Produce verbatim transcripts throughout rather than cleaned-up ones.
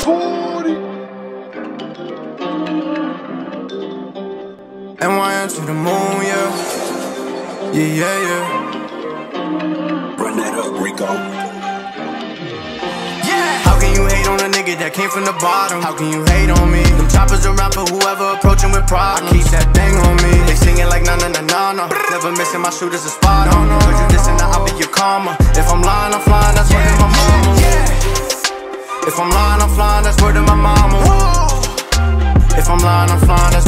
Forty. And why aren't you the moon, yeah? Yeah, yeah, yeah. Run that up, Rico. How can you hate on a nigga that came from the bottom? How can you hate on me? Them choppers around for whoever approaching with pride. I keep that thing on me. They singing like na na na na na. Never missing my shooters a spot on. Cause you dissing, I'll be your karma. If I'm lying, I'm flying, that's word to my mama. If I'm lying, I'm flying, that's word to my mama. If I'm lying, I'm flying, that's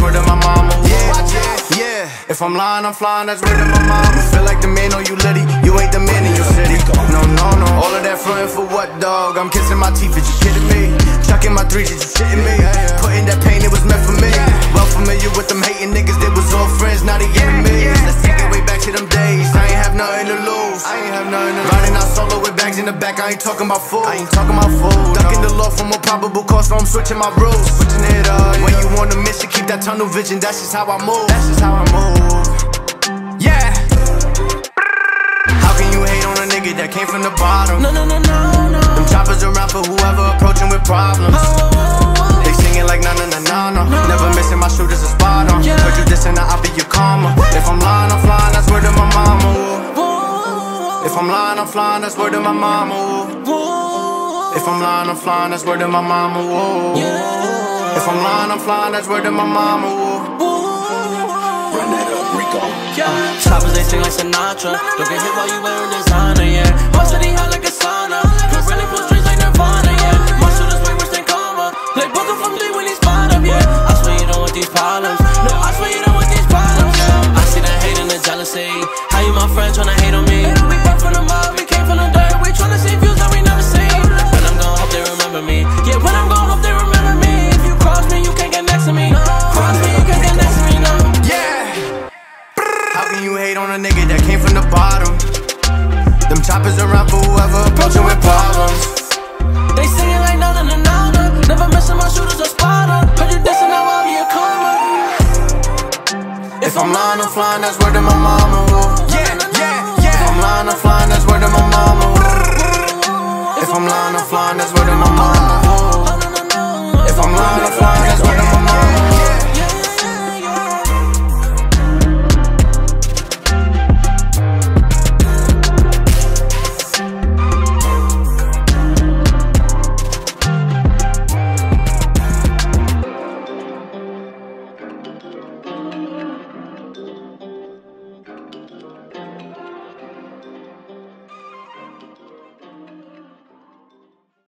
word to my mama. Yeah, yeah. If I'm lying, I'm flying, that's word to my mama. Feel like the man on you, litty. You ain't the man in your city. No, no, no. All of that flirting for what, dog? I'm kissing my teeth, is you kidding me? Chucking my threes, is you shitting me? Putting that pain, it was meant for me. Well familiar with them hating niggas, they was all friends, now they enemies. Let's take it way back to them days. I ain't have nothing to lose. I ain't have nothing to lose. Riding out solo with bags in the back, I ain't talking about food. I ain't talking about food. Ducking the law from a probable cause, so I'm switching my rules. Switching it up. When you on a mission, keep that tunnel vision. That's just how I move. That's just how I move. Yeah. How can you hate on a nigga that came from the bottom? No, no, no, no, no. Them choppers around for whoever approaching with problems. Oh, oh, oh. They singing like na na na na na. No. Never missing my shooters a spot on. Yeah. Heard you dissing, I'll be your karma. What? If I'm lying, I'm flying, that's word to my mama. Ooh. If I'm lying, I'm flying, that's word to my mama. Ooh. If I'm lying, I'm flying, that's word to my mama. Ooh. Yeah. If I'm lying, I'm flying, that's word to my mama. Ooh. Run that up, Rico. Yeah. Choppers, they sing like Sinatra. Don't get hit while you wearing designer, yeah. My city hot like a sauna. Correlli full streets like Nirvana, yeah. My shooters way worse than Koma. Like Booker from three when he's spot up, yeah. I swear you don't want these problems. No, I swear you don't want these problems, yeah. I see the hate and the jealousy. How you my friend tryna hate on me? We work from the mob, we came from the dirt. We tryna see views that we never seen. When I'm gonna hope they remember me. Yeah, when I'm gonna hope they remember me. If you cross me, you can't get next to me. Cross me, you can't get next to me, no. How can you hate on a nigga that came from the bottom? Them choppers around for whoever approaching with problems. They singing like nothing and nada. Never missing my shooters or spotter. Heard you dissing, now I'll be a karma. If I'm lying, I'm flying, that's word to my mama. Yeah, yeah, yeah. If I'm lying, I'm flying, that's word to my mama. If I'm lying, I'm flying, that's word to my mama. If I'm lying, I'm flying, that's word to my mama.